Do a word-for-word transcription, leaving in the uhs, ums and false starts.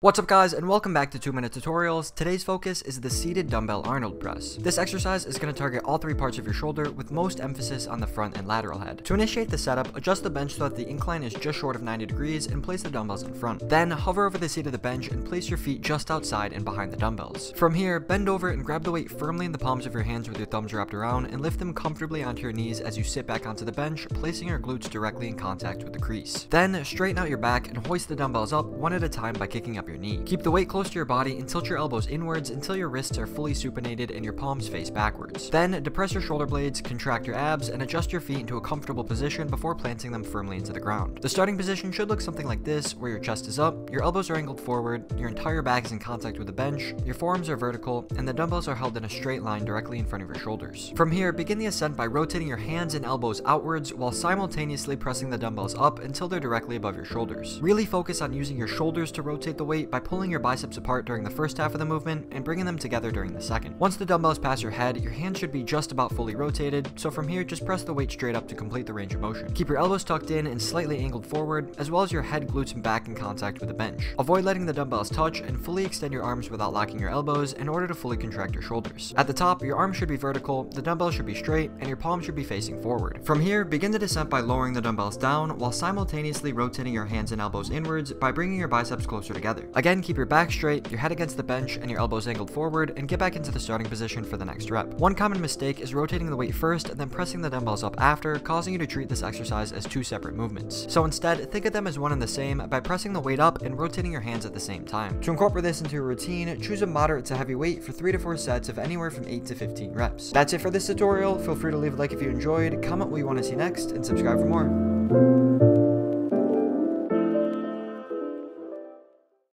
What's up guys, and welcome back to two minute tutorials. Today's focus is the seated dumbbell Arnold press. This exercise is going to target all three parts of your shoulder with most emphasis on the front and lateral head. To initiate the setup, adjust the bench so that the incline is just short of ninety degrees and place the dumbbells in front. Then hover over the seat of the bench and place your feet just outside and behind the dumbbells. From here, bend over and grab the weight firmly in the palms of your hands with your thumbs wrapped around and lift them comfortably onto your knees as you sit back onto the bench, placing your glutes directly in contact with the crease. Then straighten out your back and hoist the dumbbells up one at a time by kicking up your knee. Keep the weight close to your body and tilt your elbows inwards until your wrists are fully supinated and your palms face backwards. Then depress your shoulder blades, contract your abs, and adjust your feet into a comfortable position before planting them firmly into the ground. The starting position should look something like this, where your chest is up, your elbows are angled forward, your entire back is in contact with the bench, your forearms are vertical, and the dumbbells are held in a straight line directly in front of your shoulders. From here, begin the ascent by rotating your hands and elbows outwards while simultaneously pressing the dumbbells up until they're directly above your shoulders. Really focus on using your shoulders to rotate the weight by pulling your biceps apart during the first half of the movement and bringing them together during the second. Once the dumbbells pass your head, your hands should be just about fully rotated, so from here just press the weight straight up to complete the range of motion. Keep your elbows tucked in and slightly angled forward, as well as your head, glutes, and back in contact with the bench. Avoid letting the dumbbells touch and fully extend your arms without locking your elbows in order to fully contract your shoulders. At the top, your arms should be vertical, the dumbbells should be straight, and your palms should be facing forward. From here, begin the descent by lowering the dumbbells down while simultaneously rotating your hands and elbows inwards by bringing your biceps closer together. Again, keep your back straight, your head against the bench, and your elbows angled forward, and get back into the starting position for the next rep. One common mistake is rotating the weight first and then pressing the dumbbells up after, causing you to treat this exercise as two separate movements. So instead, think of them as one and the same by pressing the weight up and rotating your hands at the same time. To incorporate this into your routine, choose a moderate to heavy weight for three to four sets of anywhere from eight to fifteen reps. That's it for this tutorial. Feel free to leave a like if you enjoyed, comment what you want to see next, and subscribe for more.